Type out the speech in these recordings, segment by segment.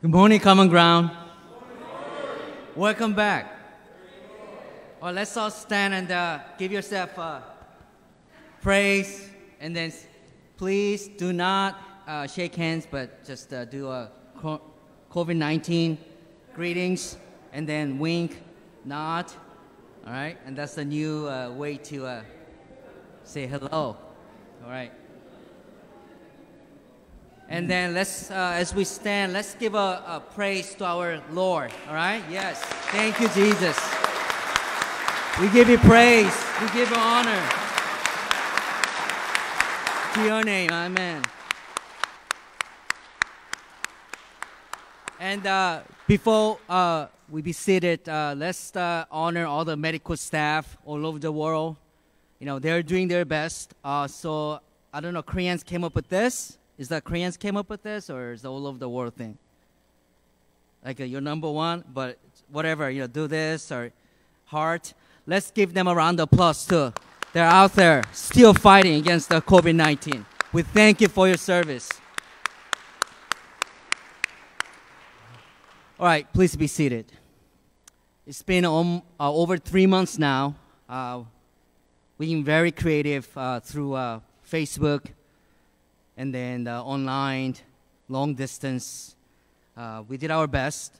Good morning, Common Ground. Welcome back. Well, let's all stand and give yourself praise. And then please do not shake hands, but just do a COVID-19 greetings and then wink, nod. All right? And that's the new way to say hello. All right. And then let's, as we stand, let's give a praise to our Lord, all right? Yes, thank you, Jesus. We give you praise, we give you honor. To your name, amen. And before we be seated, let's honor all the medical staff all over the world. You know, they're doing their best. So, I don't know, Koreans came up with this? Is that Koreans came up with this, or is the all over the world thing? Like you're number one, but whatever, you know, do this or heart. Let's give them a round of applause too. They're out there still fighting against the COVID-19. We thank you for your service. All right, please be seated. It's been over 3 months now. We've been very creative through Facebook, and then online, long distance. We did our best,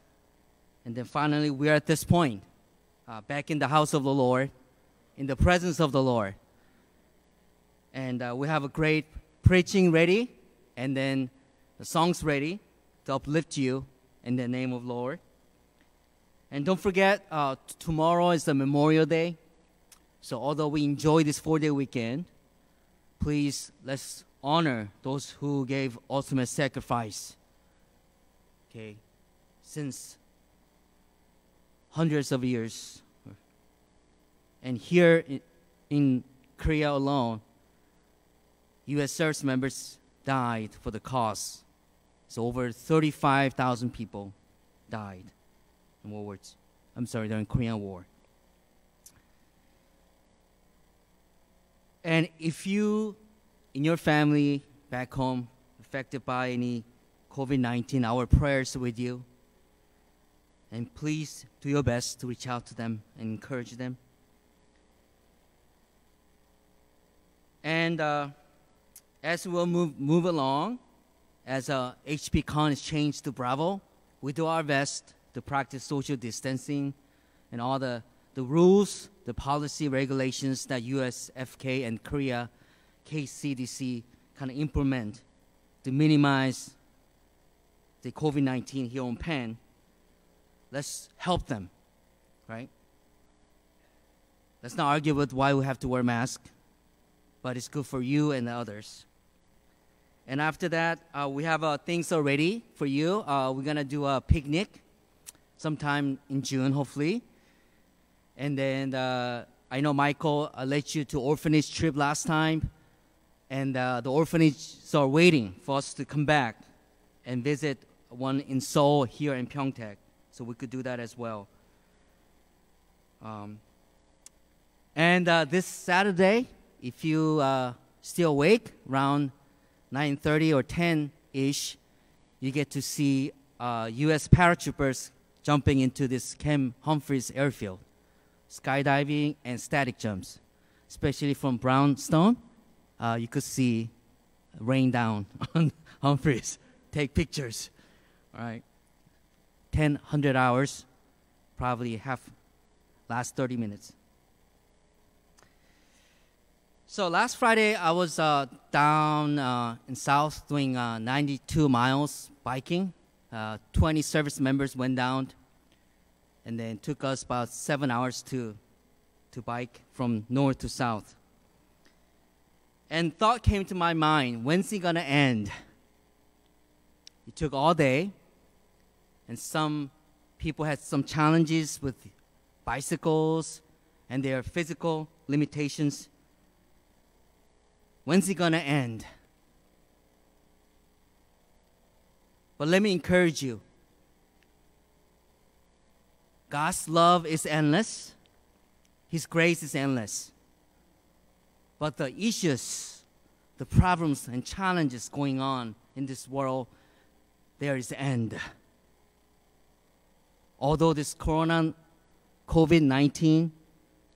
and then finally we are at this point, back in the house of the Lord, in the presence of the Lord. And we have a great preaching ready, and then the songs ready to uplift you in the name of the Lord. And don't forget, tomorrow is the Memorial Day, so although we enjoy this 4-day weekend, please let's honor those who gave ultimate sacrifice. Okay, since hundreds of years, and here in Korea alone, U.S. service members died for the cause. So over 35,000 people died in World War. During Korean War. And if you in your family back home affected by any COVID-19, our prayers with you. And please do your best to reach out to them and encourage them. And as we'll move along, as HPCon is changed to Bravo, we do our best to practice social distancing and all the rules, the policy regulations that USFK and Korea KCDC kind of implement to minimize the COVID-19 here on Penn. Let's help them, right? Let's not argue with why we have to wear masks, but it's good for you and the others. And after that, we have things already for you. We're gonna do a picnic sometime in June, hopefully. And then I know Michael led you to orphanage trip last time. And the orphanages are waiting for us to come back and visit one in Seoul here in Pyeongtaek. So we could do that as well. And this Saturday, if you still awake, around 9:30 or 10-ish, you get to see U.S. paratroopers jumping into this Camp Humphreys airfield, skydiving and static jumps, especially from brownstone. You could see rain down on Humphreys. Take pictures. All right. 1,000 hours, probably half, last 30 minutes. So last Friday, I was down in South doing 92 miles biking. 20 service members went down, and then took us about 7 hours to bike from north to south. And thought came to my mind, when's it gonna end? It took all day, and some people had some challenges with bicycles and their physical limitations. When's it gonna end? But let me encourage you. God's love is endless. His grace is endless. But the issues, the problems and challenges going on in this world, there is an end. although this COVID-19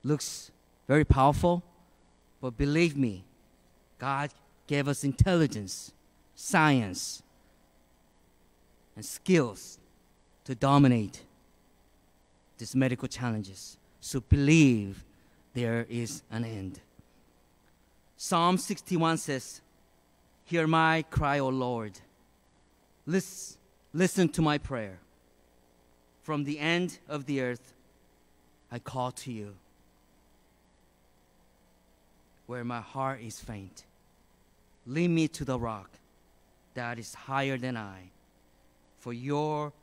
looks very powerful, but believe me, God gave us intelligence, science, and skills to dominate these medical challenges. So believe there is an end. Psalm 61 says, "Hear my cry, O Lord. Listen to my prayer. From the end of the earth, I call to you. Where my heart is faint, lead me to the rock that is higher than I. For you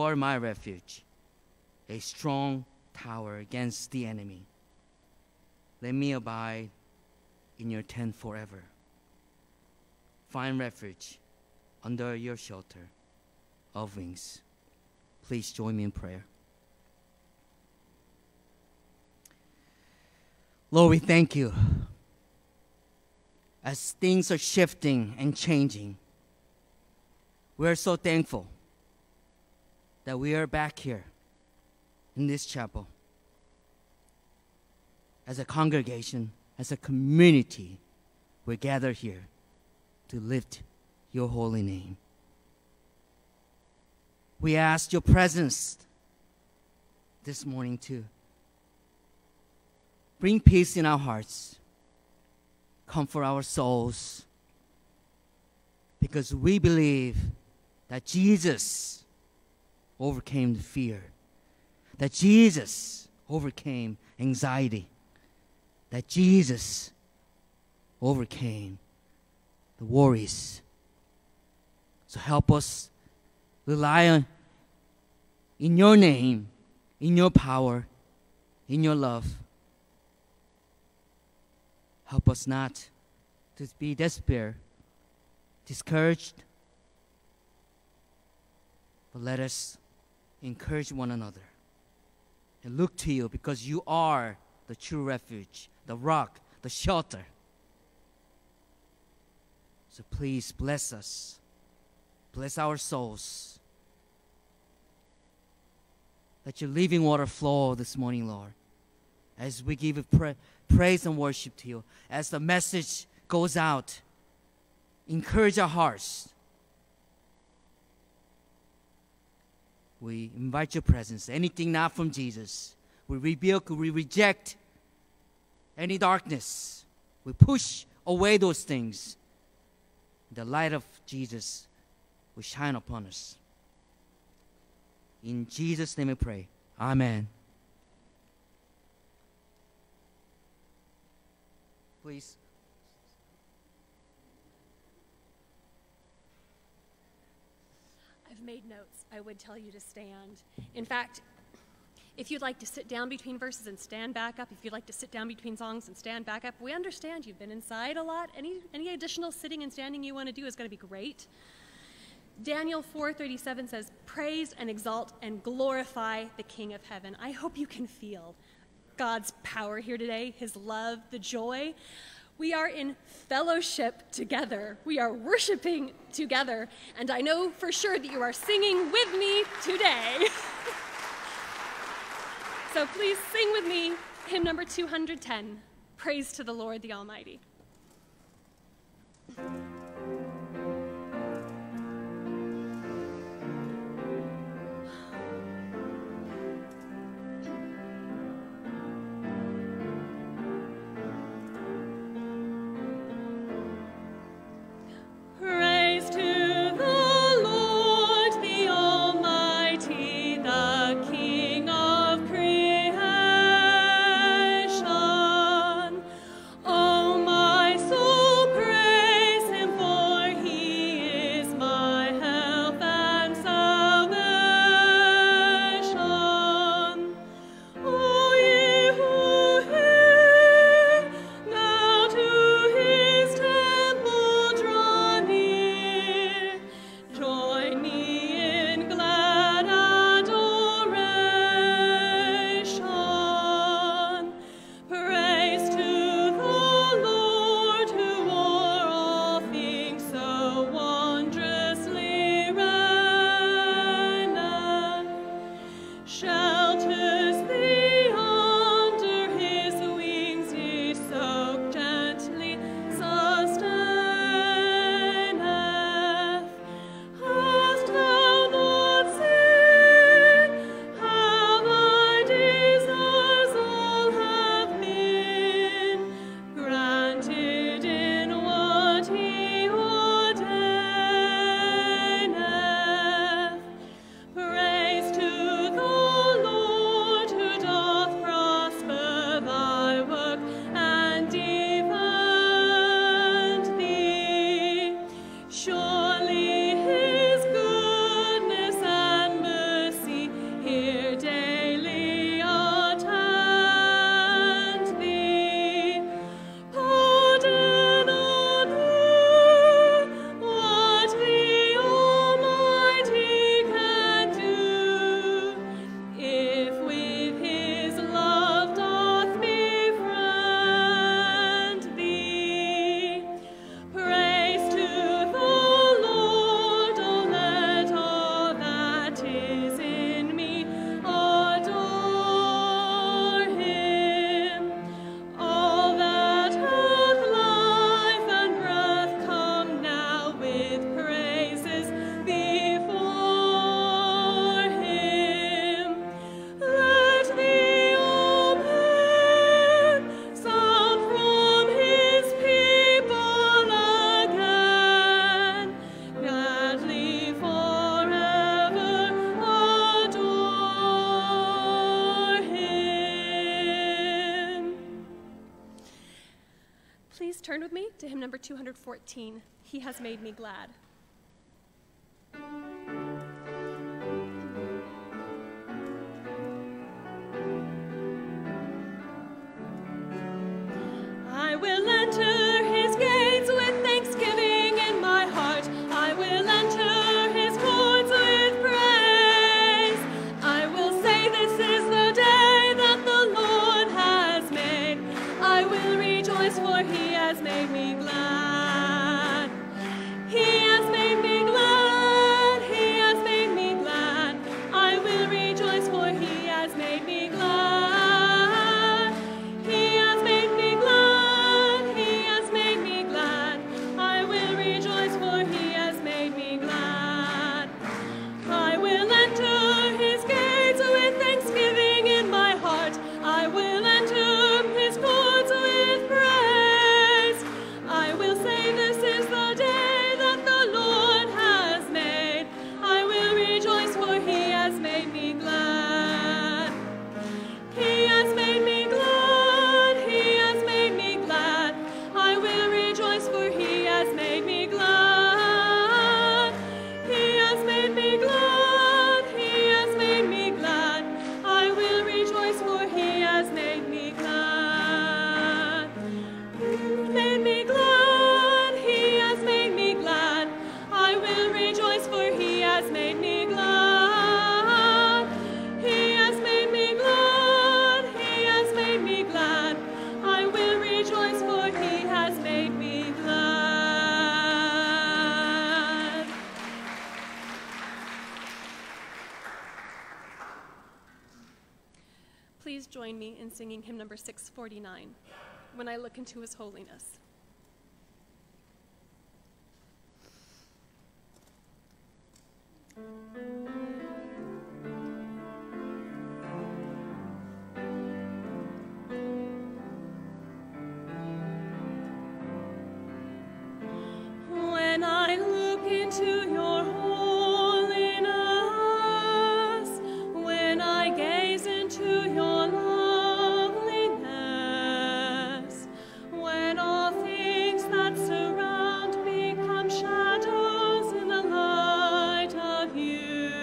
are my refuge, a strong tower against the enemy. Let me abide in your tent forever. Find refuge under your shelter of wings." Please join me in prayer. Lord, we thank you. As things are shifting and changing, we're so thankful that we are back here in this chapel as a congregation, as a community. We're gathered here to lift your holy name. We ask your presence this morning to bring peace in our hearts, comfort our souls, because we believe that Jesus overcame the fear, that Jesus overcame anxiety, that Jesus overcame the worries. So help us rely on in your name, in your power, in your love. Help us not to be despair, discouraged, but let us encourage one another and look to you, because you are the true refuge, the rock, the shelter. So please bless us, bless our souls. Let your living water flow this morning, Lord, as we give praise and worship to you. As the message goes out, encourage our hearts. We invite your presence. Anything not from Jesus, we rebuke, we reject any darkness. We push away those things. The light of Jesus will shine upon us. In Jesus' name we pray. Amen. Please. I've made notes. I would tell you to stand. In fact, if you'd like to sit down between verses and stand back up, if you'd like to sit down between songs and stand back up, we understand you've been inside a lot. Any additional sitting and standing you want to do is going to be great. Daniel 4:37 says, "Praise and exalt and glorify the King of heaven." I hope you can feel God's power here today, his love, the joy. We are in fellowship together. We are worshiping together. And I know for sure that you are singing with me today. So please sing with me hymn number 210, "Praise to the Lord the Almighty." Please turn with me to hymn number 214, He Has Made Me Glad. I will enter his gates with thanksgiving in my heart. I will enter his courts with praise. I will say this is the day that the Lord has made. I will rejoice, for he has made me glad. He has made me glad. He has made me glad. I will rejoice, for he has made me glad. Please join me in singing hymn number 649, When I Look into His Holiness. When I look into your holiness, when I gaze into your shadows in the light of you.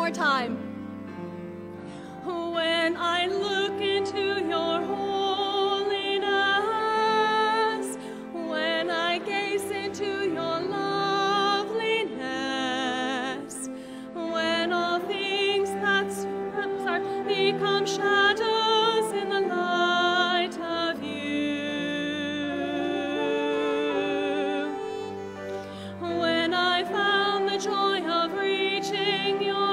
more time. When I look into your holiness, when I gaze into your loveliness, when all things that become shadows in the light of you, when I found the joy of reaching your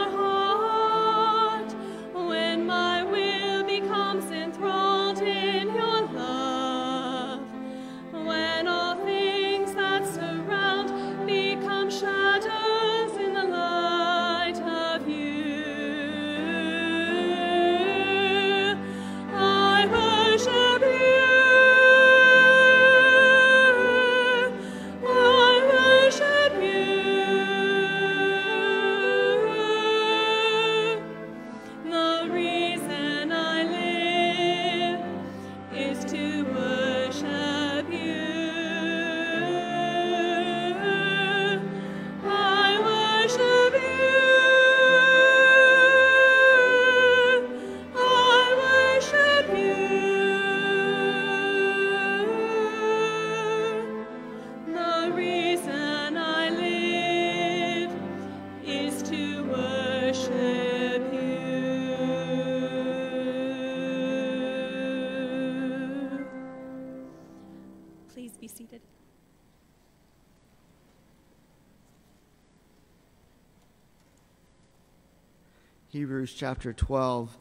Hebrews chapter 12.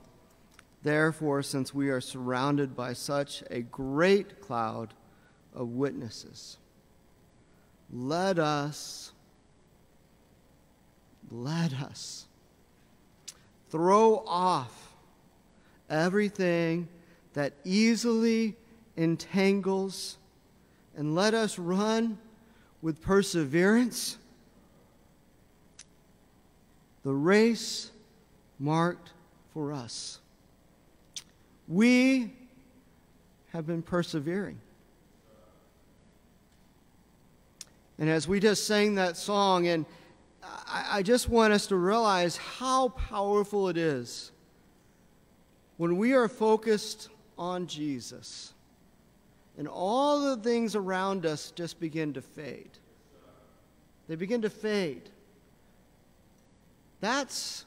Therefore, since we are surrounded by such a great cloud of witnesses, let us throw off everything that easily entangles, and let us run with perseverance the race marked for us. We have been persevering. And as we just sang that song, and I just want us to realize how powerful it is when we are focused on Jesus, and all the things around us just begin to fade. They begin to fade. That's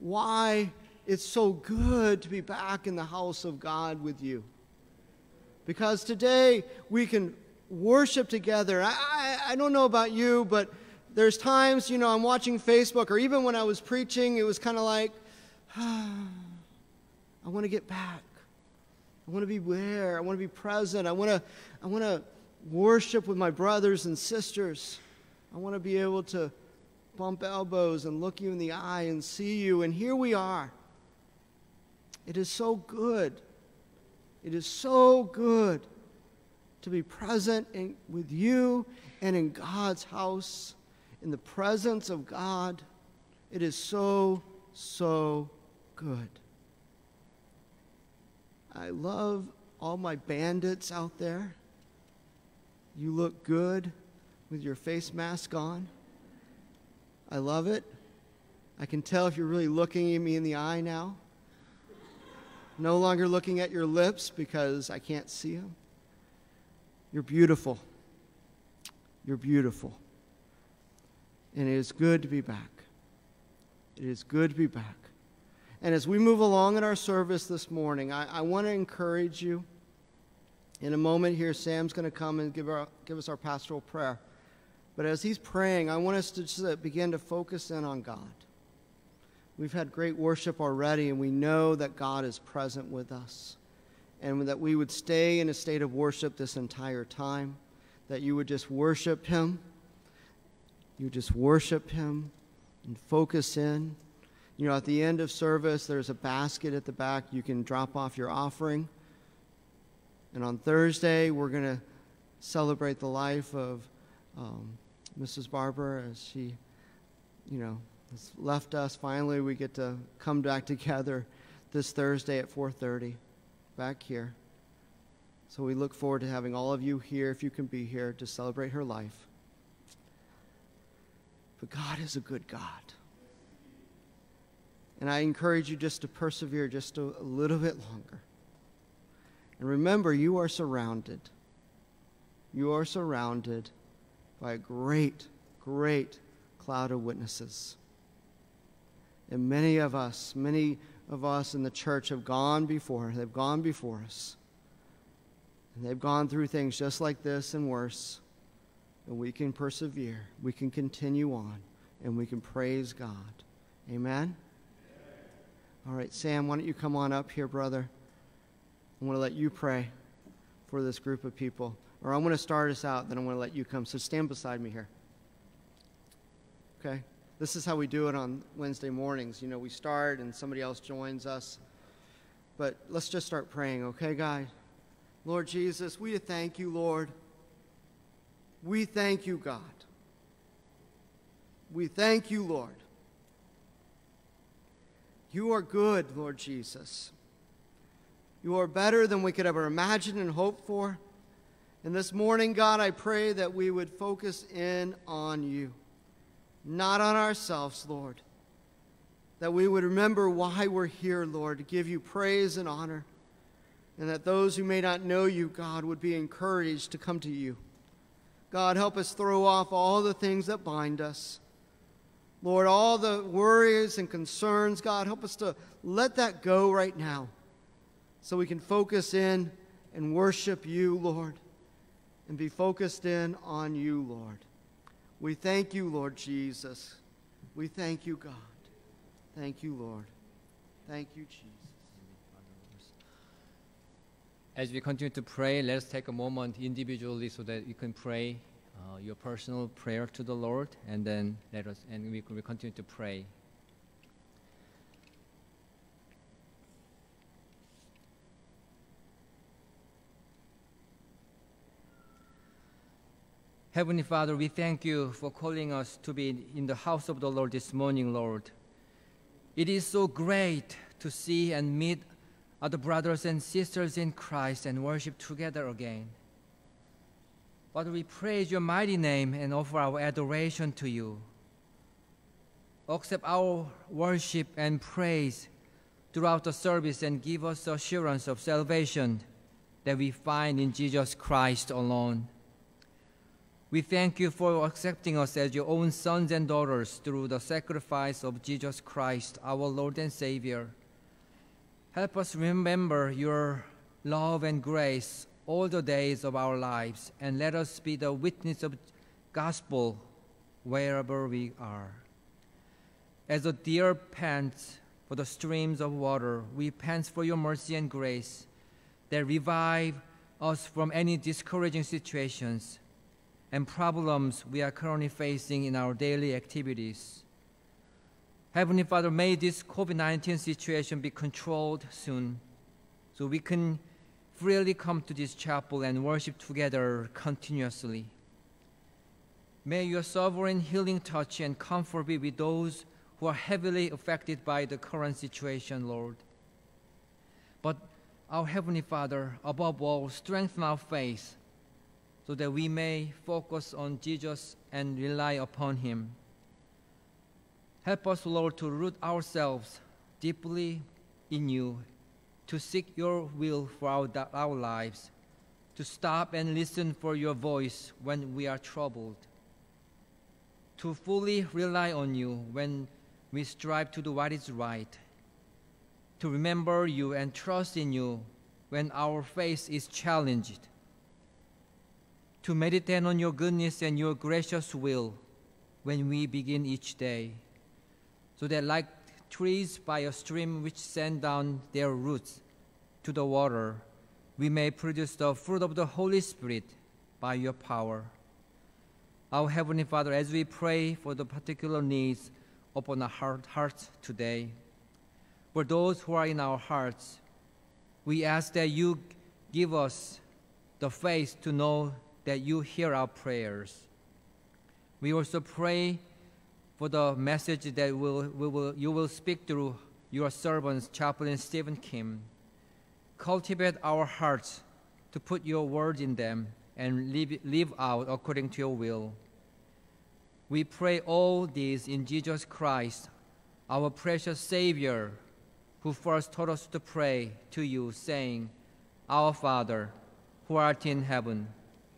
why it's so good to be back in the house of God with you. Because today we can worship together. I don't know about you, but there's times, you know, I'm watching Facebook, or even when I was preaching, it was kind of like, I want to get back. I want to be there. I want to be present. I want to worship with my brothers and sisters. I want to be able to bump elbows and look you in the eye and see you. And here we are. It is so good. It is so good to be present with you and in God's house, in the presence of God. It is so, so good. I love all my bandits out there. You look good with your face mask on. I love it. I can tell if you're really looking at me in the eye now. No longer looking at your lips because I can't see them. You're beautiful. You're beautiful. And it is good to be back. It is good to be back. And as we move along in our service this morning, I want to encourage you. In a moment here, Sam's going to come and give us our pastoral prayer. But as he's praying, I want us to just begin to focus in on God. We've had great worship already, and we know that God is present with us. And that we would stay in a state of worship this entire time. That you would just worship him. You just worship him and focus in. You know, at the end of service, there's a basket at the back. You can drop off your offering. And on Thursday, we're going to celebrate the life of Mrs. Barber as she, you know, has left us. Finally, we get to come back together this Thursday at 4:30 back here. So we look forward to having all of you here, if you can be here, to celebrate her life. But God is a good God. And I encourage you just to persevere just a little bit longer. And remember, you are surrounded. You are surrounded by a great, great cloud of witnesses. And many of us in the church have gone before. They've gone before us. And they've gone through things just like this and worse. And we can persevere. We can continue on. And we can praise God. Amen? All right, Sam, why don't you come on up here, brother? I want to let you pray for this group of people. Or I'm going to start us out, then I'm going to let you come. So stand beside me here. Okay? This is how we do it on Wednesday mornings. You know, we start and somebody else joins us. But let's just start praying, okay, guys? Lord Jesus, we thank you, Lord. We thank you, God. We thank you, Lord. You are good, Lord Jesus. You are better than we could ever imagine and hope for. And this morning, God, I pray that we would focus in on you, not on ourselves, Lord. That we would remember why we're here, Lord, to give you praise and honor. And that those who may not know you, God, would be encouraged to come to you. God, help us throw off all the things that bind us. Lord, all the worries and concerns, God, help us to let that go right now so we can focus in and worship you, Lord, and be focused in on you, Lord. We thank you, Lord Jesus. We thank you, God. Thank you, Lord. Thank you, Jesus. As we continue to pray, let's take a moment individually so that you can pray your personal prayer to the Lord, and then we continue to pray. Heavenly Father, we thank you for calling us to be in the house of the Lord this morning, Lord. It is so great to see and meet other brothers and sisters in Christ and worship together again. Father, we praise your mighty name and offer our adoration to you. Accept our worship and praise throughout the service and give us assurance of salvation that we find in Jesus Christ alone. We thank you for accepting us as your own sons and daughters through the sacrifice of Jesus Christ, our Lord and Savior. Help us remember your love and grace all the days of our lives, and let us be the witness of the gospel wherever we are. As a deer pants for the streams of water, we pant for your mercy and grace that revive us from any discouraging situations and problems we are currently facing in our daily activities. Heavenly Father, may this COVID-19 situation be controlled soon so we can freely come to this chapel and worship together continuously. May your sovereign healing touch and comfort be with those who are heavily affected by the current situation, Lord. But our Heavenly Father, above all, strengthen our faith so that we may focus on Jesus and rely upon him. Help us, Lord, to root ourselves deeply in you, to seek your will for our lives, to stop and listen for your voice when we are troubled, to fully rely on you when we strive to do what is right, to remember you and trust in you when our faith is challenged, to meditate on your goodness and your gracious will when we begin each day, so that like trees by a stream which send down their roots to the water, we may produce the fruit of the Holy Spirit by your power. Our Heavenly Father, as we pray for the particular needs upon our hearts today, for those who are in our hearts, we ask that you give us the faith to know that you hear our prayers. We also pray for the message that you will speak through your servants, Chaplain Stephen Kim. Cultivate our hearts to put your word in them and live out according to your will. We pray all this in Jesus Christ, our precious Savior, who first taught us to pray to you, saying, Our Father, who art in heaven,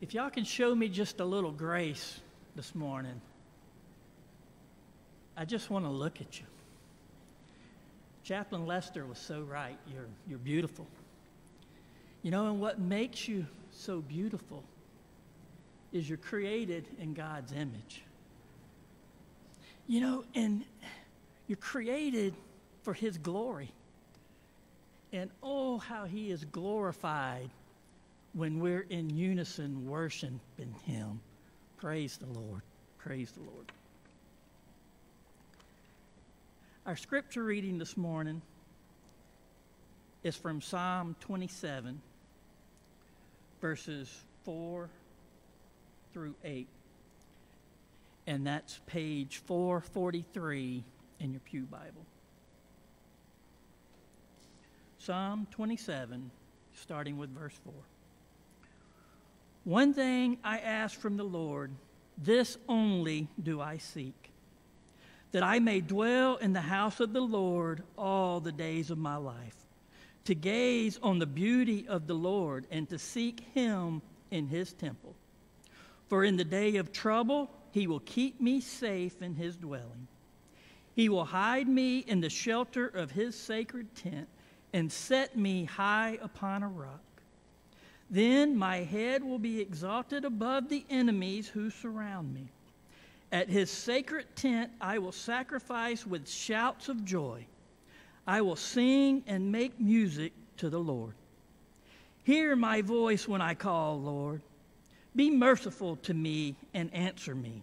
If y'all can show me just a little grace this morning, I just want to look at you. Chaplain Lester was so right. You're beautiful. You know, and what makes you so beautiful is you're created in God's image. You know, and you're created for His glory. And oh, how He is glorified when we're in unison worshiping Him. Praise the Lord. Praise the Lord. Our scripture reading this morning is from Psalm 27, verses 4 through 8. And that's page 443 in your Pew Bible. Psalm 27, starting with verse 4. One thing I ask from the Lord, this only do I seek, that I may dwell in the house of the Lord all the days of my life, to gaze on the beauty of the Lord and to seek Him in His temple. For in the day of trouble, He will keep me safe in His dwelling. He will hide me in the shelter of His sacred tent and set me high upon a rock. Then my head will be exalted above the enemies who surround me. At His sacred tent I will sacrifice with shouts of joy. I will sing and make music to the Lord. Hear my voice when I call, Lord. Be merciful to me and answer me.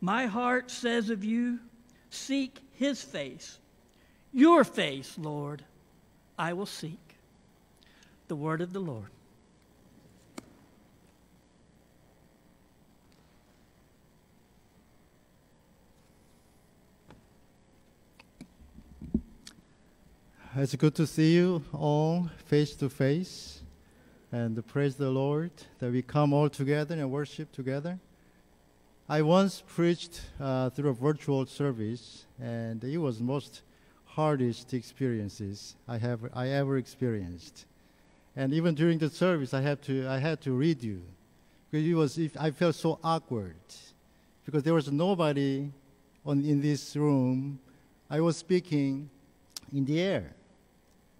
My heart says of you, seek His face. Your face, Lord, I will seek. The word of the Lord. It's good to see you all face to face, and praise the Lord that we come all together and worship together. I once preached through a virtual service, and it was most hardest experiences I ever experienced. And even during the service, I had to read you, because I felt so awkward, because there was nobody in this room. I was speaking in the air.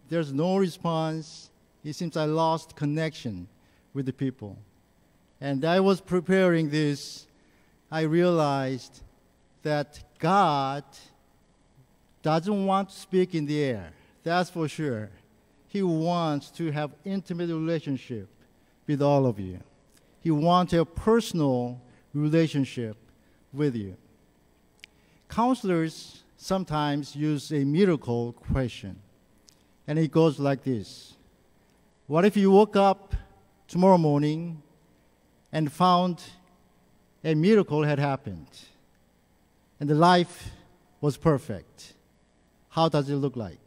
There's no response. It seems I lost connection with the people. And I was preparing this. I realized that God doesn't want to speak in the air. That's for sure. He wants to have intimate relationship with all of you. He wants a personal relationship with you. Counselors sometimes use a miracle question, and it goes like this. What if you woke up tomorrow morning and found a miracle had happened and the life was perfect? How does it look like?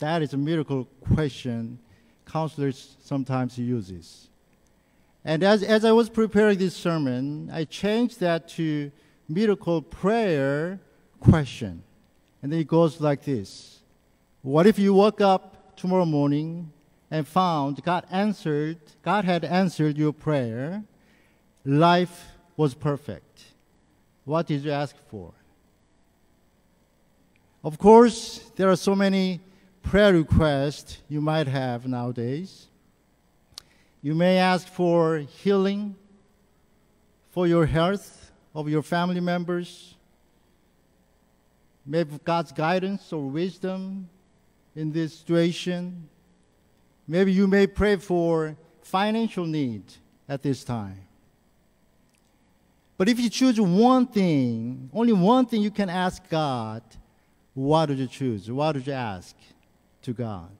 That is a miracle question counselors sometimes use. And as I was preparing this sermon, I changed that to miracle prayer question, and then it goes like this. What if you woke up tomorrow morning and found God had answered your prayer, life was perfect? What did you ask for? Of course, there are so many prayer requests you might have nowadays. You may ask for healing, for your health of your family members, maybe God's guidance or wisdom in this situation. Maybe you may pray for financial need at this time. But if you choose one thing, only one thing you can ask God, what did you choose? What did you ask to God?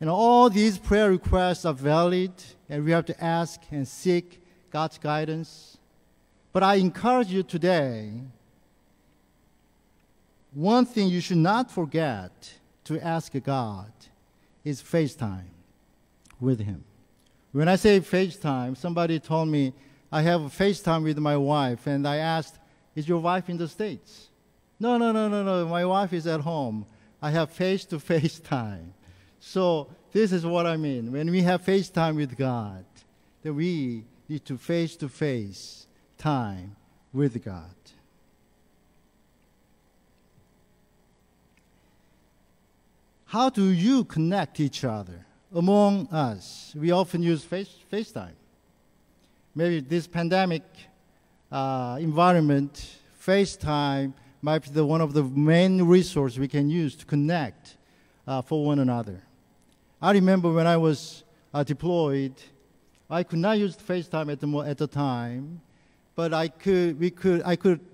And all these prayer requests are valid, and we have to ask and seek God's guidance. But I encourage you today, one thing you should not forget to ask God is face time with Him. When I say face time, somebody told me, I have a face time with my wife, and I asked, is your wife in the States? No, my wife is at home. I have face-to-face time. So this is what I mean. When we have face time with God, then we need to face-to-face time with God. How do you connect each other among us? We often use FaceTime. Maybe this pandemic environment, FaceTime might be one of the main resources we can use to connect for one another. I remember when I was deployed, I could not use FaceTime at the time, but I could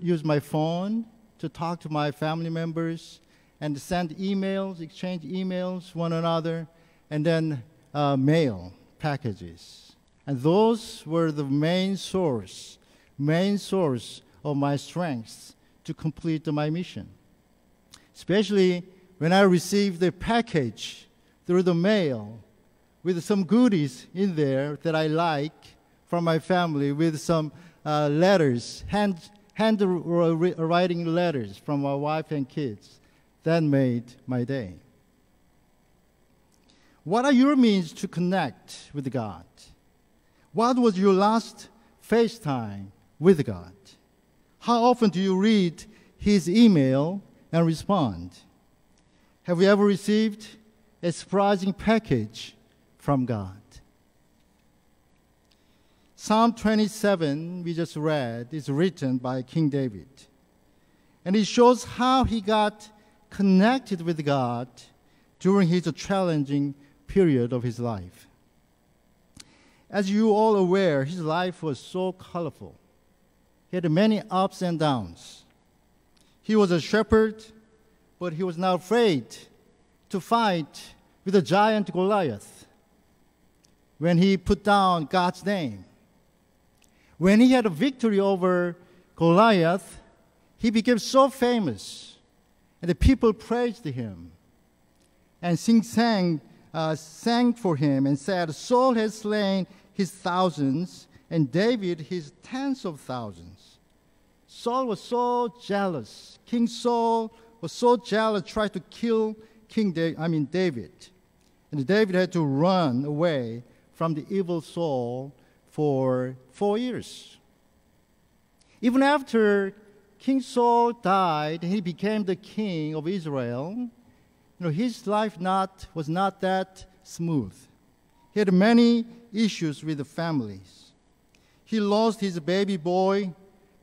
use my phone to talk to my family members and send emails, exchange emails one another, and then mail packages. And those were the main source of my strengths to complete my mission. Especially when I received the package through the mail with some goodies in there that I like from my family, with some letters, handwriting letters from my wife and kids. That made my day. What are your means to connect with God? What was your last FaceTime with God? How often do you read His email and respond? Have you ever received a surprising package from God? Psalm 27, we just read, is written by King David. And it shows how he got connected with God during his challenging period of his life. As you all are aware, his life was so colorful. He had many ups and downs. He was a shepherd, but he was not afraid to fight with the giant Goliath when he put down God's name. When he had a victory over Goliath, he became so famous, and the people praised him and sang for him and said, "Saul has slain his thousands, and David his tens of thousands." Saul was so jealous. King Saul was so jealous, tried to kill David. And David had to run away from the evil Saul for 4 years. Even after King Saul died and he became the king of Israel, his life was not that smooth. He had many issues with the families. He lost his baby boy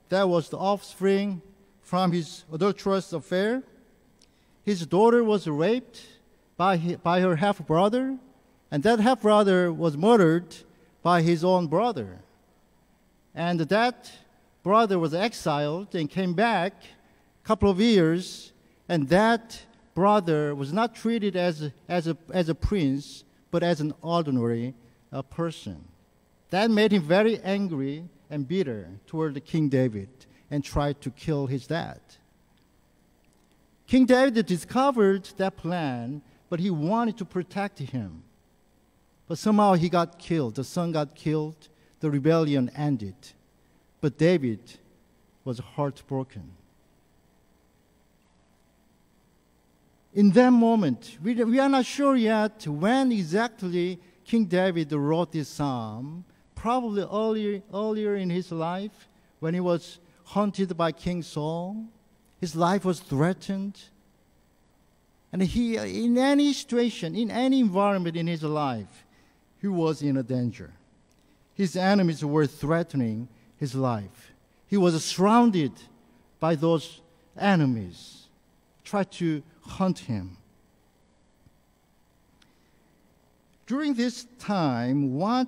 that was the offspring from his adulterous affair. His daughter was raped by her half-brother, and that half-brother was murdered by his own brother. And that brother was exiled and came back a couple of years, and that brother was not treated as a prince, but as an ordinary person. That made him very angry and bitter toward King David, and tried to kill his dad. King David discovered that plan, but he wanted to protect him. But somehow he got killed. The son got killed. The rebellion ended. But David was heartbroken. In that moment, we are not sure yet when exactly King David wrote this psalm. Probably earlier in his life, when he was hunted by King Saul. His life was threatened. And he, in any situation, in any environment in his life, he was in a danger. His enemies were threatening his life. He was surrounded by those enemies, tried to hunt him. During this time, what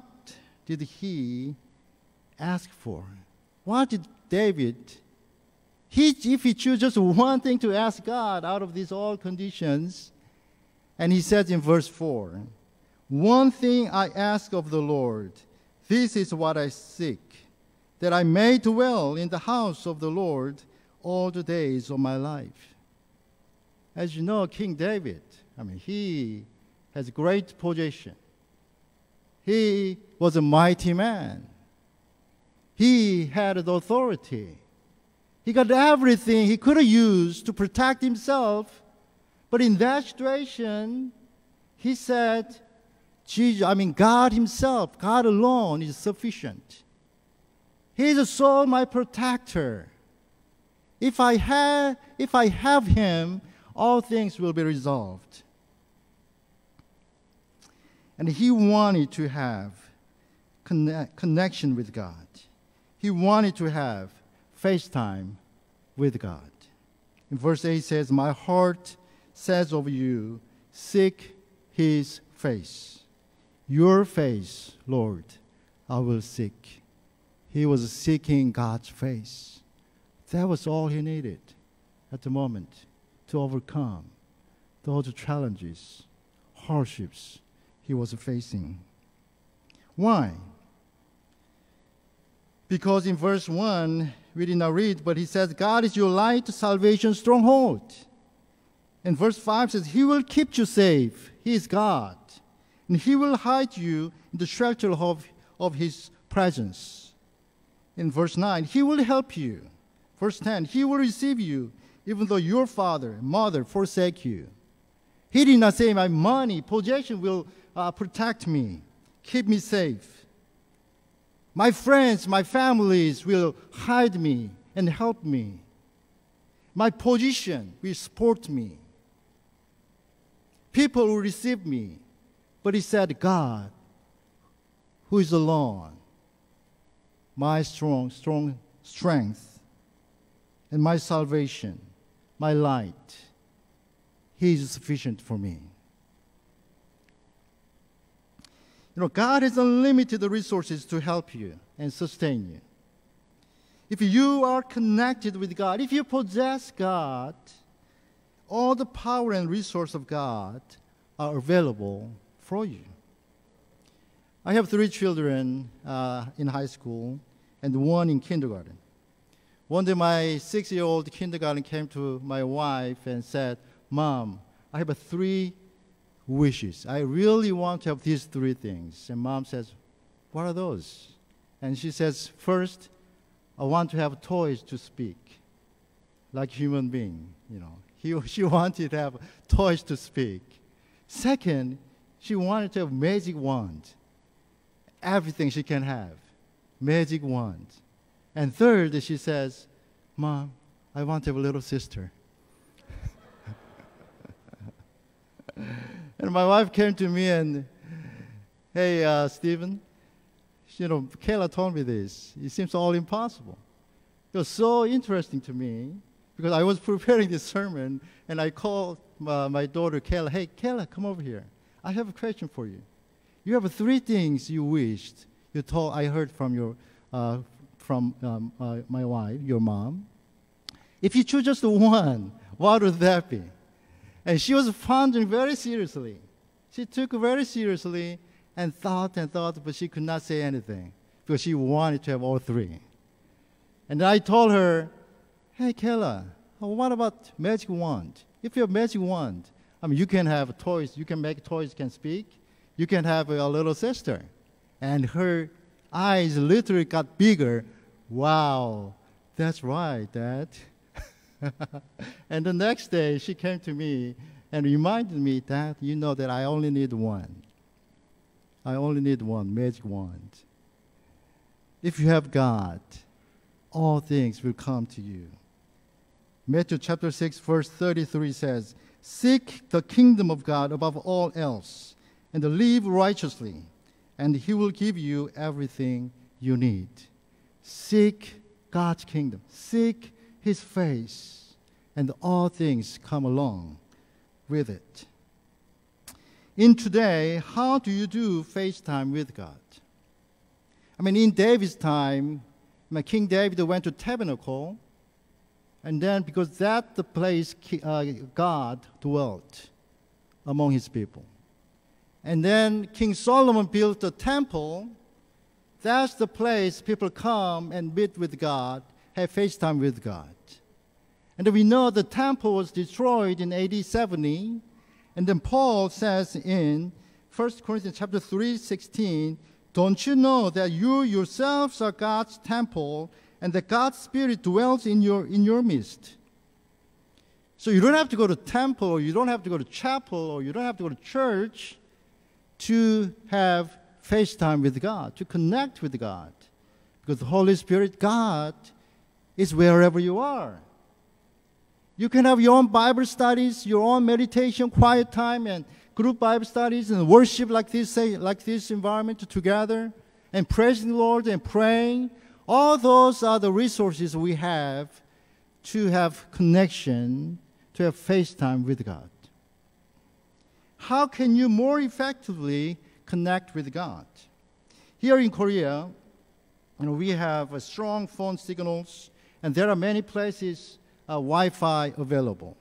did he ask for? What did David ask? If he chooses just one thing to ask God out of these all conditions, and he says in verse 4, "One thing I ask of the Lord, this is what I seek, that I may dwell in the house of the Lord all the days of my life." As you know, King David, he has great position. He was a mighty man. He had the authority. He got everything he could have used to protect himself. But in that situation, he said, God himself, God alone is sufficient. He is so my protector. If I have him, all things will be resolved. And he wanted to have connection with God. He wanted to have FaceTime with God. In verse 8 says, "My heart says of you, seek his face. Your face, Lord, I will seek." He was seeking God's face. That was all he needed at the moment to overcome those challenges, hardships he was facing. Why? Because in verse 1, we did not read, but he says, God is your light, salvation, stronghold. And verse 5 says, he will keep you safe. He is God. And he will hide you in the shelter of his presence. In verse 9, he will help you. Verse 10, he will receive you, even though your father and mother forsake you. He did not say, my money, possession will protect me, keep me safe. My friends, my families will hide me and help me. My position will support me. People will receive me. But he said, God, who is alone, my strong strength and my salvation, my light, he is sufficient for me. You know, God has unlimited resources to help you and sustain you. If you are connected with God, if you possess God, all the power and resource of God are available for you. I have 3 children in high school and 1 in kindergarten. One day my 6-year-old kindergarten came to my wife and said, Mom, I have 3 wishes. I really want to have these 3 things. And Mom says, what are those? And she says, first, I want to have toys to speak, like human being, you know. She wanted to have toys to speak. Second, she wanted to have magic wand. Everything she can have, magic wand. And third, she says, Mom, I want to have a little sister. And my wife came to me and, hey, Stephen, you know, Kayla told me this. It seems all impossible. It was so interesting to me because I was preparing this sermon, and I called my daughter, Kayla. Hey, Kayla, come over here. I have a question for you. You have 3 things you wished. I heard from your, my wife, your mom. If you choose just 1, what would that be? And she was pondering very seriously. She took it very seriously and thought, but she could not say anything because she wanted to have all 3. And I told her, hey, Kayla, what about magic wand? If you have magic wand, I mean, you can have toys. You can make toys can speak. You can have a little sister. And her eyes literally got bigger. Wow, that's right, Dad. And the next day, she came to me and reminded me that, you know, that I only need 1. I only need 1 magic wand. If you have God, all things will come to you. Matthew chapter 6, verse 33 says, seek the kingdom of God above all else, and live righteously, and he will give you everything you need. Seek God's kingdom. Seek his face, and all things come along with it. In today, how do you do FaceTime with God? I mean, in David's time, King David went to tabernacle, and then because that's the place God dwelt among his people. And then King Solomon built a temple. That's the place people come and meet with God, have FaceTime with God. And we know the temple was destroyed in AD 70. And then Paul says in 1 Corinthians chapter 3:16, don't you know that you yourselves are God's temple and that God's Spirit dwells in your midst? So you don't have to go to temple, or you don't have to go to chapel, or you don't have to go to church to have FaceTime with God, to connect with God. Because the Holy Spirit, God, is wherever you are. You can have your own Bible studies, your own meditation, quiet time, and group Bible studies and worship like this environment together, and praising the Lord and praying, all those are the resources we have to have connection, to have face time with God. How can you more effectively connect with God? Here in Korea, we have strong phone signals, and there are many places Wi-Fi available.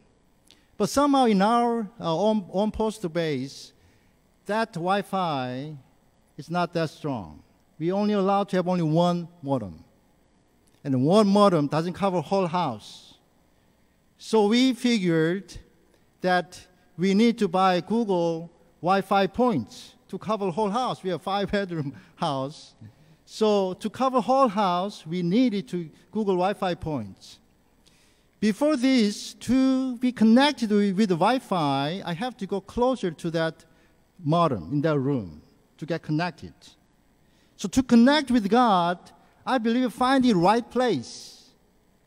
But somehow in our own postal base, that Wi-Fi is not that strong. We only allowed to have only one modem. And one modem doesn't cover whole house. So we figured that we need to buy Google Wi-Fi points to cover whole house. We have a 5-bedroom house. So to cover whole house, we needed to Google Wi-Fi points. Before this, to be connected with the Wi-Fi, I have to go closer to that modem in that room to get connected. So to connect with God, I believe finding the right place,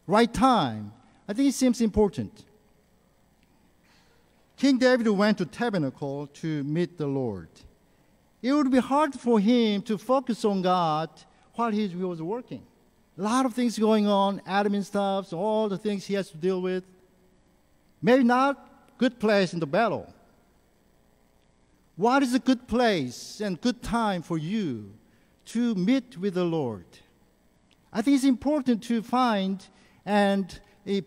right time, I think it seems important. King David went to tabernacle to meet the Lord. It would be hard for him to focus on God while he was working. A lot of things going on, admin stuff, all the things he has to deal with. Maybe not good place in the battle. What is a good place and good time for you to meet with the Lord? I think it's important to find and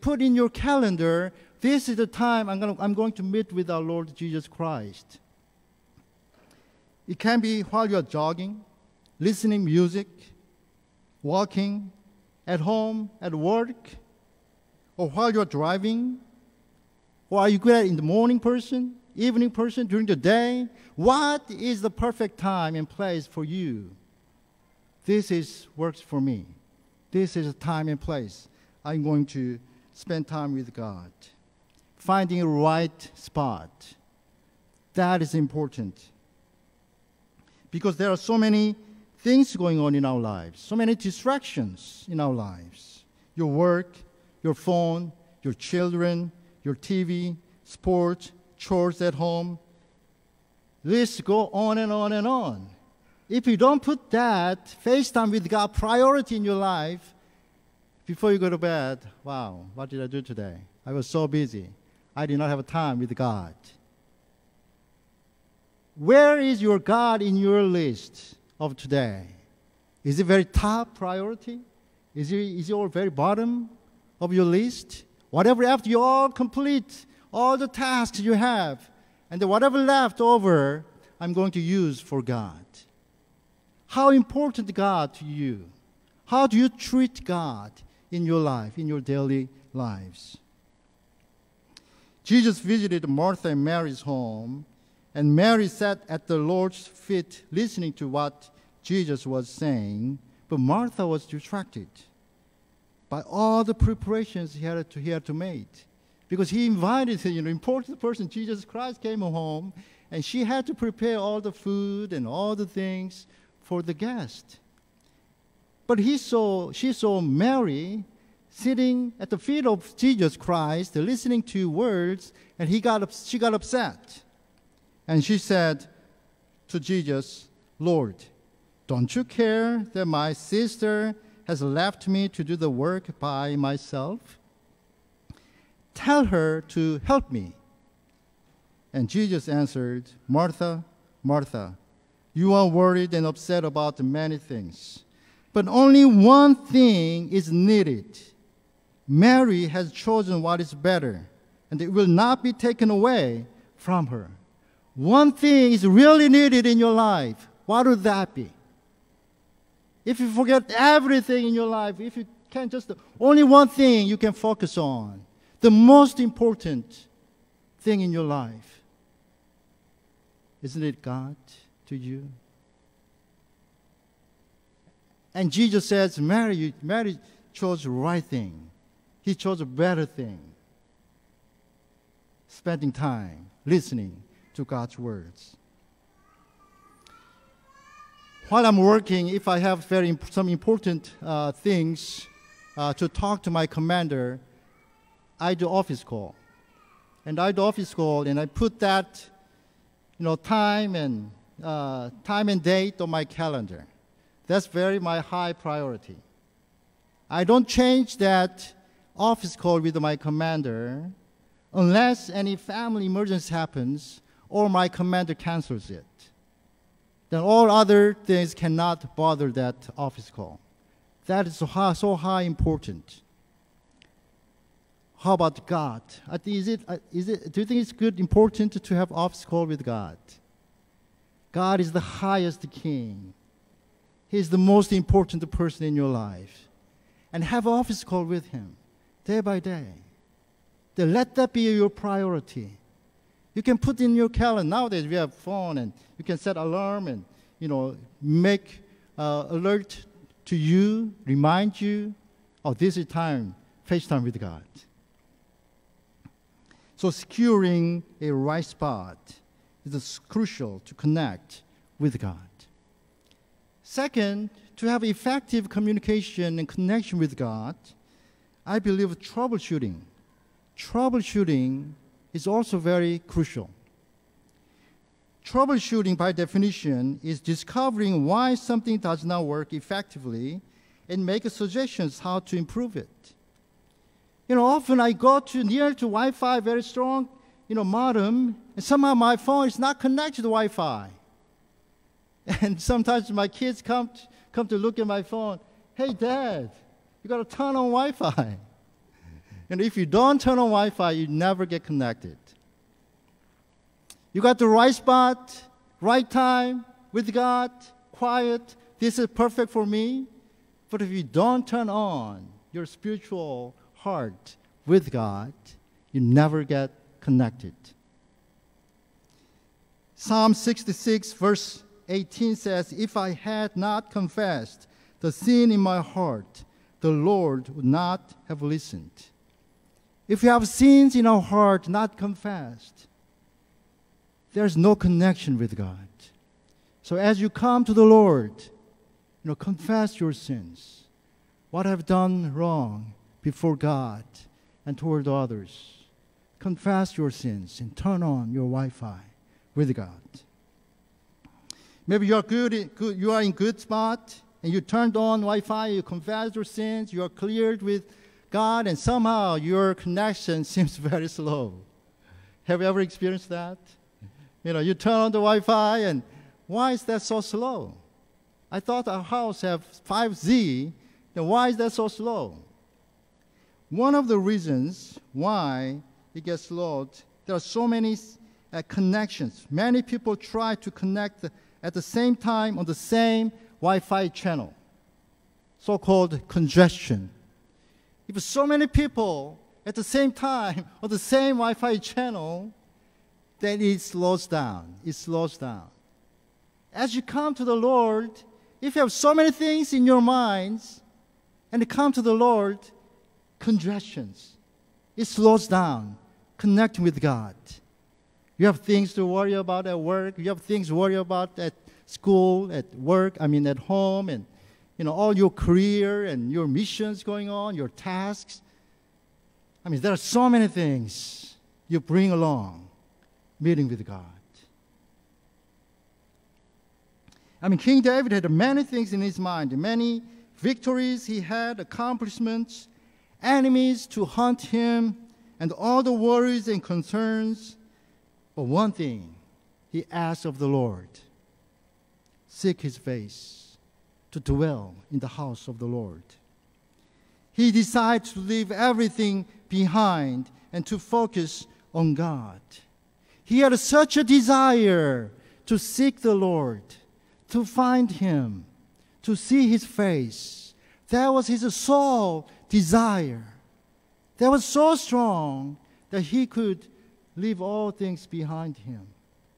put in your calendar, this is the time I'm going to meet with our Lord Jesus Christ. It can be while you're jogging, listening music, walking, at home, at work, or while you're driving, or are you good in the morning person, evening person, during the day? What is the perfect time and place for you? This works for me. This is a time and place I'm going to spend time with God. Finding the right spot. That is important. Because there are so many things going on in our lives, so many distractions in our lives. Your work, your phone, your children, your TV, sports, chores at home. Lists go on and on and on. If you don't put that face time with God priority in your life, before you go to bed, wow, what did I do today? I was so busy. I did not have time with God. Where is your God in your list of today? Is it very top priority? Is it all very bottom of your list? Whatever, after you all complete all the tasks you have, and then whatever left over, I'm going to use for God. How important God to you? How do you treat God in your life, in your daily lives? Jesus visited Martha and Mary's home, and Mary sat at the Lord's feet listening to what Jesus was saying, but Martha was distracted by all the preparations he had to make, because he invited an important person, Jesus Christ, came home, and she had to prepare all the food and all the things for the guest. But she saw Mary sitting at the feet of Jesus Christ, listening to words, and she got upset. And she said to Jesus, "Lord, don't you care that my sister has left me to do the work by myself? Tell her to help me." And Jesus answered, "Martha, Martha, you are worried and upset about many things, but only one thing is needed. Mary has chosen what is better, and it will not be taken away from her." One thing is really needed in your life. What would that be? If you forget everything in your life, if you can't just, only one thing you can focus on. The most important thing in your life. Isn't it God to you? And Jesus says, Mary chose the right thing. He chose a better thing. Spending time, listening to God's words. While I'm working, if I have some important things to talk to my commander, I do office call. And I put that time and date on my calendar. That's very my high priority. I don't change that office call with my commander unless any family emergency happens or my commander cancels it. Then all other things cannot bother that office call. That is so high important. How about God? Do you think it's important to have office call with God? God is the highest king. He is the most important person in your life. And have office call with him day by day. Then let that be your priority. You can put in your calendar. Nowadays we have phone and you can set alarm and make alert to you, remind you, oh, this is time, face time with God. So securing a right spot is crucial to connect with God. Second, to have effective communication and connection with God, I believe troubleshooting. Troubleshooting is also very crucial. Troubleshooting, by definition, is discovering why something does not work effectively and make suggestions how to improve it. Often I go near to Wi-Fi, very strong, modem, and somehow my phone is not connected to Wi-Fi. And sometimes my kids come to look at my phone. Hey, Dad, you got to turn on Wi-Fi. And if you don't turn on Wi-Fi, you never get connected. You got the right spot, right time, with God, quiet. This is perfect for me. But if you don't turn on your spiritual heart with God, you never get connected. Psalm 66, verse 18 says, "If I had not confessed the sin in my heart, the Lord would not have listened." If we have sins in our heart not confessed, there's no connection with God. So as you come to the Lord, confess your sins. What I've done wrong before God and toward others. Confess your sins and turn on your Wi-Fi with God. Maybe you are in good spot and you turned on Wi-Fi, you confess your sins, you are cleared with God, and somehow your connection seems very slow. Have you ever experienced that? You turn on the Wi-Fi and why is that so slow? I thought our house have 5G, then why is that so slow? One of the reasons why it gets slowed, there are so many connections. Many people try to connect at the same time on the same Wi-Fi channel, so-called congestion. If so many people at the same time on the same Wi-Fi channel, then it slows down. It slows down. As you come to the Lord, if you have so many things in your minds, and you come to the Lord, congestions. It slows down. Connect with God. You have things to worry about at work. You have things to worry about at school, at home, and all your career and your missions going on, your tasks. There are so many things you bring along. Meeting with God. King David had many things in his mind, many victories he had, accomplishments, enemies to hunt him, and all the worries and concerns. But one thing he asked of the Lord, seek his face, to dwell in the house of the Lord. He decided to leave everything behind and to focus on God. He had such a desire to seek the Lord, to find him, to see his face. That was his sole desire. That was so strong that he could leave all things behind him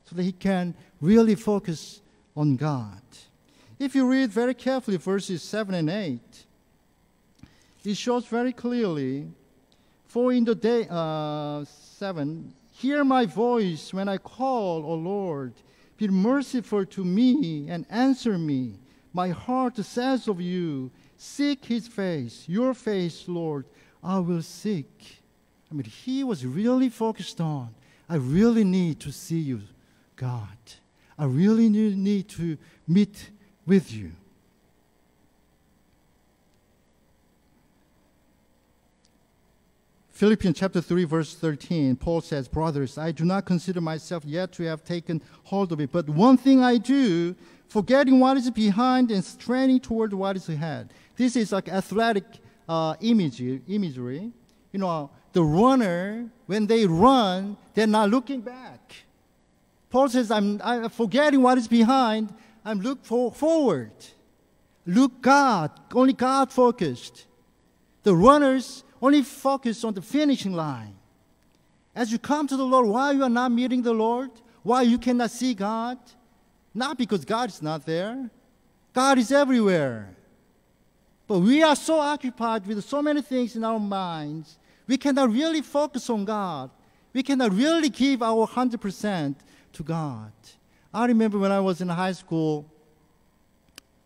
so that he can really focus on God. If you read very carefully verses 7 and 8, it shows very clearly, for in the day, 7, hear my voice when I call, O Lord. Be merciful to me and answer me. My heart says of you, seek his face, your face, Lord, I will seek. He was really focused on, I really need to see you, God, I really need to meet with you. Philippians chapter 3, verse 13, Paul says, "Brothers, I do not consider myself yet to have taken hold of it, but one thing I do, forgetting what is behind and straining toward what is ahead." This is like athletic imagery. You know, the runner, when they run, they're not looking back. Paul says, I'm forgetting what is behind. I'm looking forward. Look God, only God focused. The runners only focus on the finishing line. As you come to the Lord, why you are not meeting the Lord? Why you cannot see God? Not because God is not there. God is everywhere. But we are so occupied with so many things in our minds, we cannot really focus on God. We cannot really give our 100% to God. I remember when I was in high school,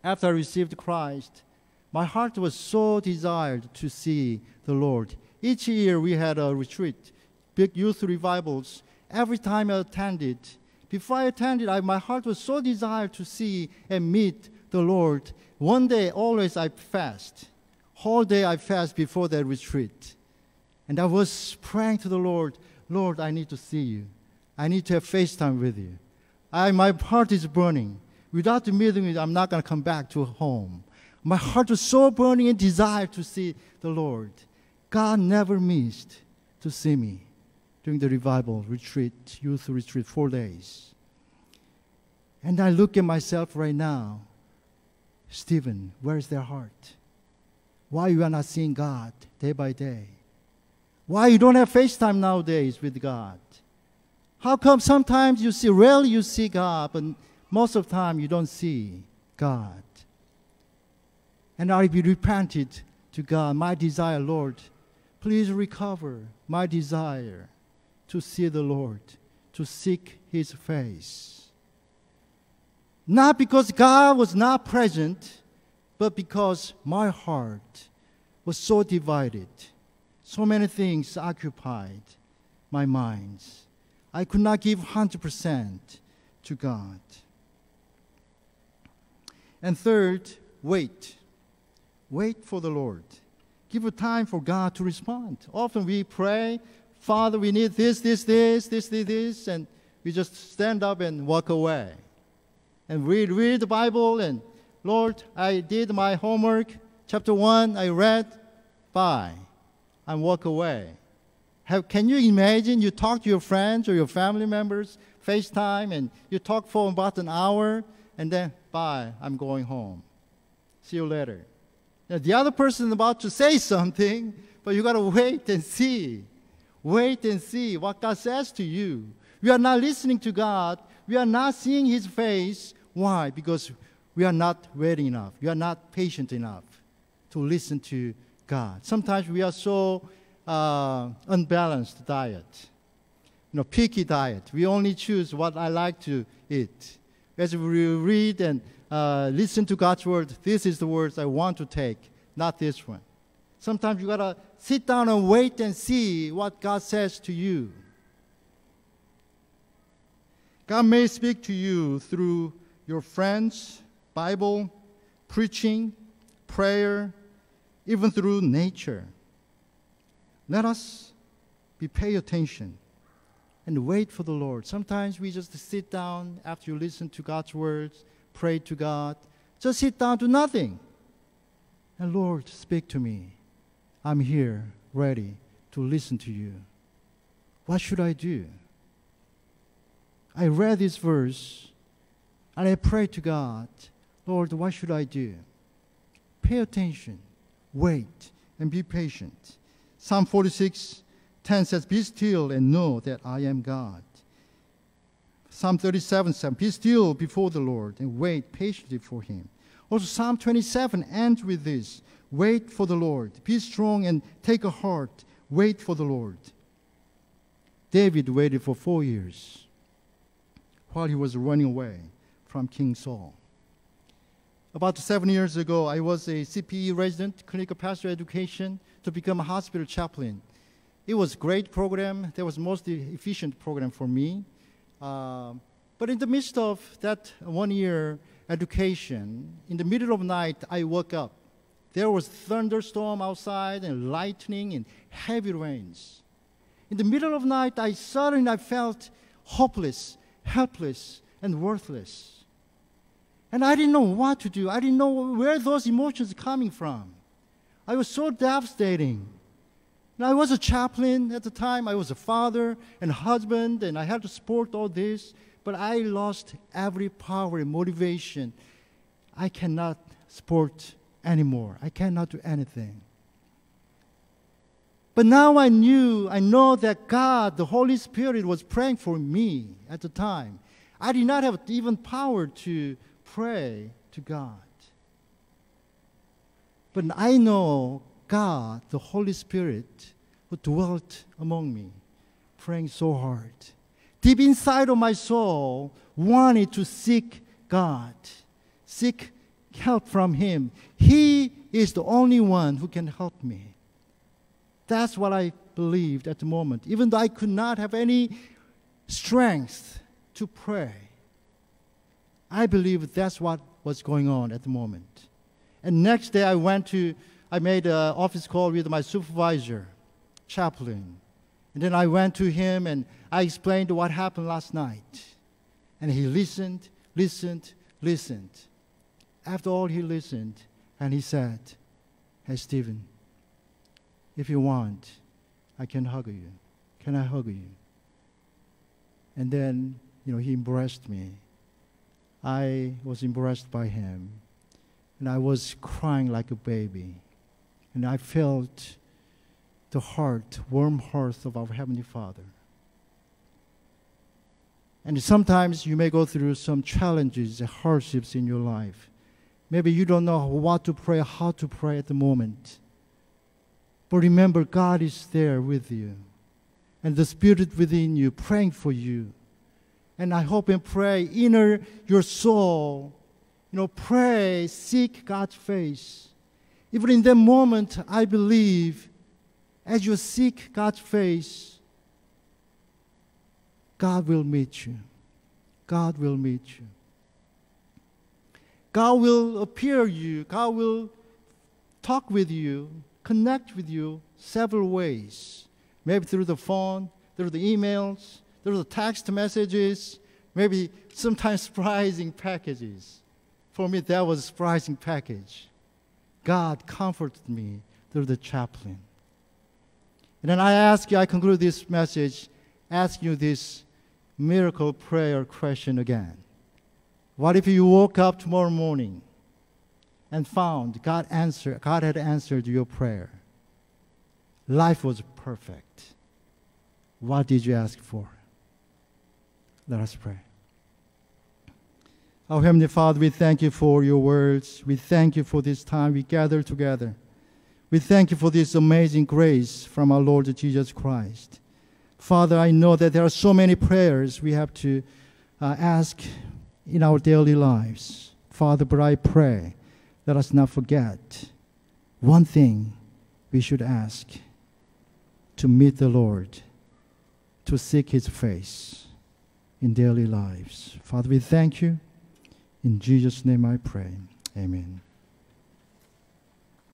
after I received Christ, my heart was so desired to see the Lord. Each year we had a retreat, big youth revivals. Every time I attended, before I attended, my heart was so desired to see and meet the Lord. One day, always I fast. Whole day I fast before that retreat. And I was praying to the Lord, "Lord, I need to see you. I need to have face time with you. My heart is burning. Without the meeting with you, I'm not going to come back to home." My heart was so burning in desire to see the Lord. God never missed to see me during the revival retreat, youth retreat, 4 days. And I look at myself right now. Stephen, where is their heart? Why you are not seeing God day by day? Why you don't have face time nowadays with God? How come sometimes you see, rarely you see God, but most of the time you don't see God? And I repented to God, my desire, Lord, please recover my desire to see the Lord, to seek his face. Not because God was not present, but because my heart was so divided. So many things occupied my mind. I could not give 100% to God. And third, wait. Wait for the Lord. Give a time for God to respond. Often we pray, "Father, we need this, and we just stand up and walk away. And we read the Bible, and, "Lord, I did my homework. Chapter 1, I read. Bye." And walk away. Can you imagine you talk to your friends or your family members, FaceTime, and you talk for about an hour, and then, "Bye, I'm going home. See you later." The other person is about to say something, but you got to wait and see. Wait and see what God says to you. We are not listening to God. We are not seeing his face. Why? Because we are not waiting enough. We are not patient enough to listen to God. Sometimes we are so unbalanced diet. You know, picky diet. We only choose what I like to eat. As we read and listen to God's word, this is the words I want to take, not this one. Sometimes you got to sit down and wait and see what God says to you. God may speak to you through your friends, Bible, preaching, prayer, even through nature. Let us pay attention and wait for the Lord. Sometimes we just sit down after you listen to God's words, pray to God, just sit down, do nothing. And Lord, speak to me. I'm here, ready to listen to you. What should I do? I read this verse, and I pray to God, "Lord, what should I do?" Pay attention, wait, and be patient. Psalm 46:10 says, "Be still and know that I am God." Psalm 37 says, "Be still before the Lord and wait patiently for him." Also, Psalm 27 ends with this, "Wait for the Lord. Be strong and take a heart. Wait for the Lord." David waited for 4 years while he was running away from King Saul. About 7 years ago, I was a CPE resident, clinical pastoral education, to become a hospital chaplain. It was a great program. That was the most efficient program for me. But in the midst of that one-year education, in the middle of night, I woke up. There was thunderstorm outside and lightning and heavy rains. In the middle of night, I suddenly felt hopeless, helpless, and worthless. And I didn't know what to do. I didn't know where those emotions were coming from. I was so devastating. And I was a chaplain at the time. I was a father and husband, and I had to support all this. But I lost every power and motivation. I cannot support anymore. I cannot do anything. But now I know that God, the Holy Spirit, was praying for me at the time. I did not have even power to pray to God. But I know God, the Holy Spirit, who dwelt among me, praying so hard. Deep inside of my soul, wanted to seek God, seek help from Him. He is the only one who can help me. That's what I believed at the moment, even though I could not have any strength to pray. I believe that's what was going on at the moment. And next day I made an office call with my supervisor, chaplain. And then I went to him and I explained what happened last night. And he listened. After all, he listened and he said, "Hey, Stephen, if you want, I can hug you. Can I hug you?" And then, he embraced me. I was embraced by him. And I was crying like a baby. And I felt the warm heart of our Heavenly Father. And sometimes you may go through some challenges and hardships in your life. Maybe you don't know what to pray, how to pray at the moment. But remember, God is there with you. And the Spirit within you, praying for you. And I hope and pray, inner your soul, pray, seek God's face. Even in that moment, I believe, as you seek God's face, God will meet you. God will meet you. God will appear to you. God will talk with you, connect with you several ways. Maybe through the phone, through the emails, through the text messages, maybe sometimes surprising packages. For me, that was a surprising package. God comforted me through the chaplain. And then I conclude this message, ask you this miracle prayer question again. What if you woke up tomorrow morning and found God had answered your prayer? Life was perfect. What did you ask for? Let us pray. Our Heavenly Father, we thank you for your words. We thank you for this time we gather together. We thank you for this amazing grace from our Lord Jesus Christ. Father, I know that there are so many prayers we have to ask in our daily lives. Father, but I pray, let us not forget one thing we should ask: to meet the Lord, to seek His face in daily lives. Father, we thank you. In Jesus' name I pray. Amen.